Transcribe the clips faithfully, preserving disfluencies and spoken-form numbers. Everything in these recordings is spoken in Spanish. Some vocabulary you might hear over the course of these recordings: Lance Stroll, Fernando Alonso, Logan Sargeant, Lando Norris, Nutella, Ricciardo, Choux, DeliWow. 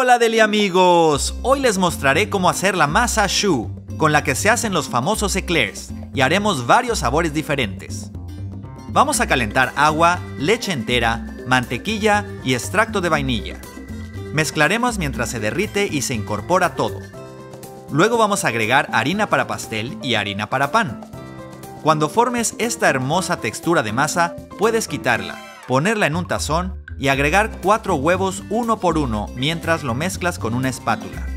Hola Deli amigos, hoy les mostraré cómo hacer la masa choux, con la que se hacen los famosos eclairs, y haremos varios sabores diferentes. Vamos a calentar agua, leche entera, mantequilla y extracto de vainilla. Mezclaremos mientras se derrite y se incorpora todo. Luego vamos a agregar harina para pastel y harina para pan. Cuando formes esta hermosa textura de masa, puedes quitarla, ponerla en un tazón y agregar cuatro huevos uno por uno mientras lo mezclas con una espátula.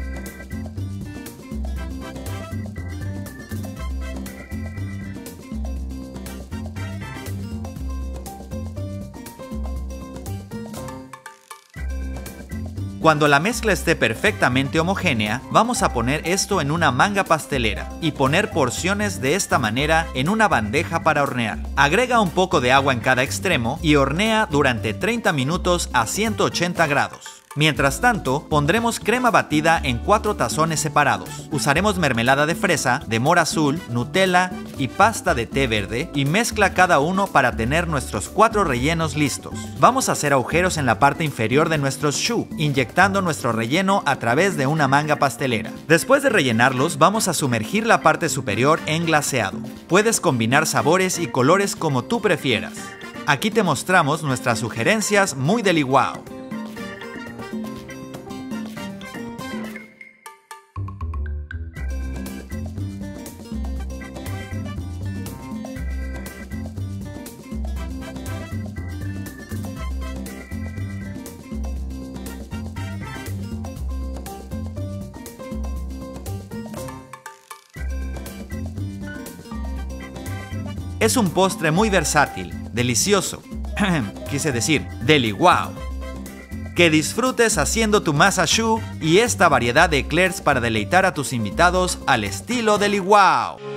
Cuando la mezcla esté perfectamente homogénea, vamos a poner esto en una manga pastelera y poner porciones de esta manera en una bandeja para hornear. Agrega un poco de agua en cada extremo y hornea durante treinta minutos a ciento ochenta grados. Mientras tanto, pondremos crema batida en cuatro tazones separados. Usaremos mermelada de fresa, de mora azul, Nutella y pasta de té verde y mezcla cada uno para tener nuestros cuatro rellenos listos. Vamos a hacer agujeros en la parte inferior de nuestros choux, inyectando nuestro relleno a través de una manga pastelera. Después de rellenarlos, vamos a sumergir la parte superior en glaseado. Puedes combinar sabores y colores como tú prefieras. Aquí te mostramos nuestras sugerencias muy DeliWow. Es un postre muy versátil, delicioso, quise decir, DeliWow. Que disfrutes haciendo tu masa choux y esta variedad de eclairs para deleitar a tus invitados al estilo DeliWow.